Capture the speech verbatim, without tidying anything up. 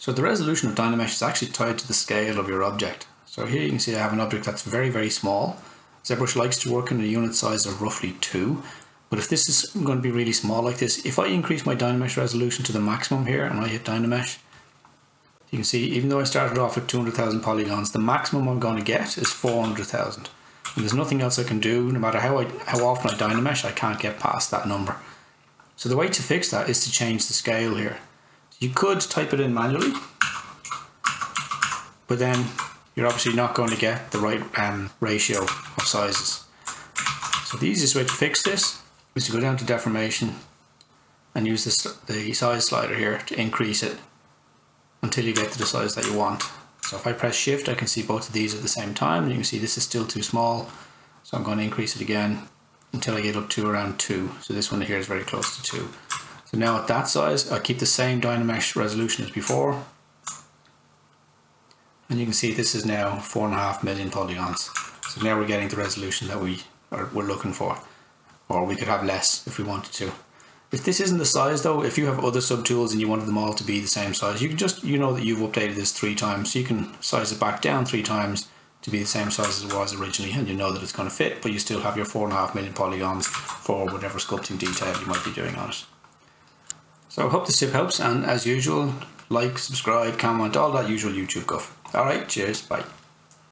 So the resolution of DynaMesh is actually tied to the scale of your object. So here you can see I have an object that's very, very small. ZBrush likes to work in a unit size of roughly two. But if this is going to be really small like this, if I increase my DynaMesh resolution to the maximum here and I hit DynaMesh, you can see even though I started off at two hundred thousand polygons, the maximum I'm going to get is four hundred thousand. And there's nothing else I can do. No matter how, I, how often I DynaMesh, I can't get past that number. So the way to fix that is to change the scale here. You could type it in manually, but then you're obviously not going to get the right um, ratio of sizes. So the easiest way to fix this is to go down to deformation and use this, the size slider here to increase it until you get to the size that you want. So if I press shift, I can see both of these at the same time, and you can see this is still too small, so I'm going to increase it again until I get up to around two. So this one here is very close to two. So now at that size, I keep the same DynaMesh resolution as before. And you can see this is now four and a half million polygons. So now we're getting the resolution that we are we're looking for. Or we could have less if we wanted to. If this isn't the size though, if you have other subtools and you wanted them all to be the same size, you can just, you know that you've updated this three times. So you can size it back down three times to be the same size as it was originally, and you know that it's going to fit, but you still have your four and a half million polygons for whatever sculpting detail you might be doing on it. So I hope this tip helps, and as usual, like, subscribe, comment, all that usual YouTube guff. Alright, cheers, bye.